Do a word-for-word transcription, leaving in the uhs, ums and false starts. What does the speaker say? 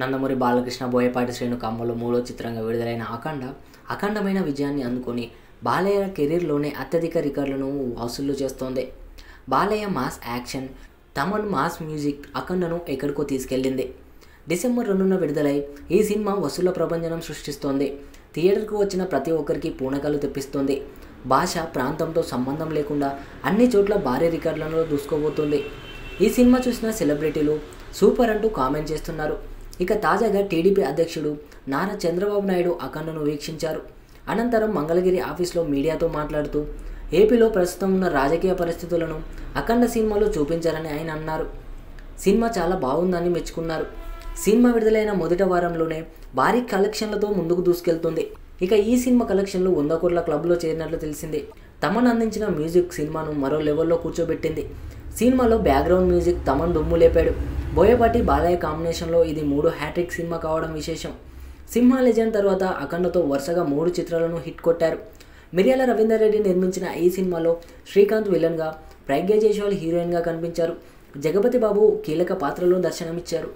నందమూరి బాలకృష్ణ బోయపాటి శ్రీను కమ్మలు మూడో చిత్రంగా విడుదలైన అఖండ అఖండమైన విజయాన్ని అందుకొని బాలయ్య కెరీర్లోనే అత్యధిక రికార్డులను వసూలు చేస్తోంది. Balayya mass action, Thaman mass music అఖండను ఎక్కడికో తీసుకెళ్లింది. డిసెంబర్ రెండున విడుదలై ఈ సినిమా వసూల ప్రపంచం సృష్టిస్తోంది. థియేటర్కు వచ్చిన ప్రతి ఒక్కరికి పూనకాలు తెప్పిస్తోంది. భాష, ప్రాంతంతో సంబంధం లేకుండా అన్ని చోట్ల భారీ రికార్డులను దూసుకోబోతుంది. ఈ సినిమా చూసిన సెలబ్రిటీలు సూపర్ అంటూ కామెంట్ చేస్తున్నారు. ఇక తాజాగా టీడీపీ అధ్యక్షుడు నారా చంద్రబాబు నాయుడు అఖండను వీక్షించారు. అనంతరం మంగళగిరి ఆఫీస్లో మీడియాతో మాట్లాడుతూ ఏపీలో ప్రస్తుతం ఉన్న రాజకీయ పరిస్థితులను అఖండ సినిమాలో చూపించారని ఆయన అన్నారు. సినిమా చాలా బాగుందని మెచ్చుకున్నారు. సినిమా విడుదలైన మొదటి వారంలోనే భారీ కలెక్షన్లతో ముందుకు దూసుకెళ్తుంది. ఇక ఈ సినిమా కలెక్షన్లు వంద కోట్ల క్లబ్లో చేరినట్లు తెలిసింది. తమన్ అందించిన మ్యూజిక్ సినిమాను మరో లెవెల్లో కూర్చోబెట్టింది. సినిమాలో బ్యాక్గ్రౌండ్ మ్యూజిక్ తమన్ దుమ్ము లేపాడు. బోయపాటి బాలయ్య కాంబినేషన్లో ఇది మూడో హ్యాట్రిక్ సినిమా కావడం విశేషం. సింహ లెజెండ్ తర్వాత అఖండతో వరుసగా మూడు చిత్రాలను హిట్ కొట్టారు. మిర్యాల రవీందర్ రెడ్డి నిర్మించిన ఈ సినిమాలో శ్రీకాంత్ విలన్గా, ప్రజ్ఞ జైస్వాల్ హీరోయిన్గా కనిపించారు. జగపతి బాబు కీలక పాత్రలో దర్శనమిచ్చారు.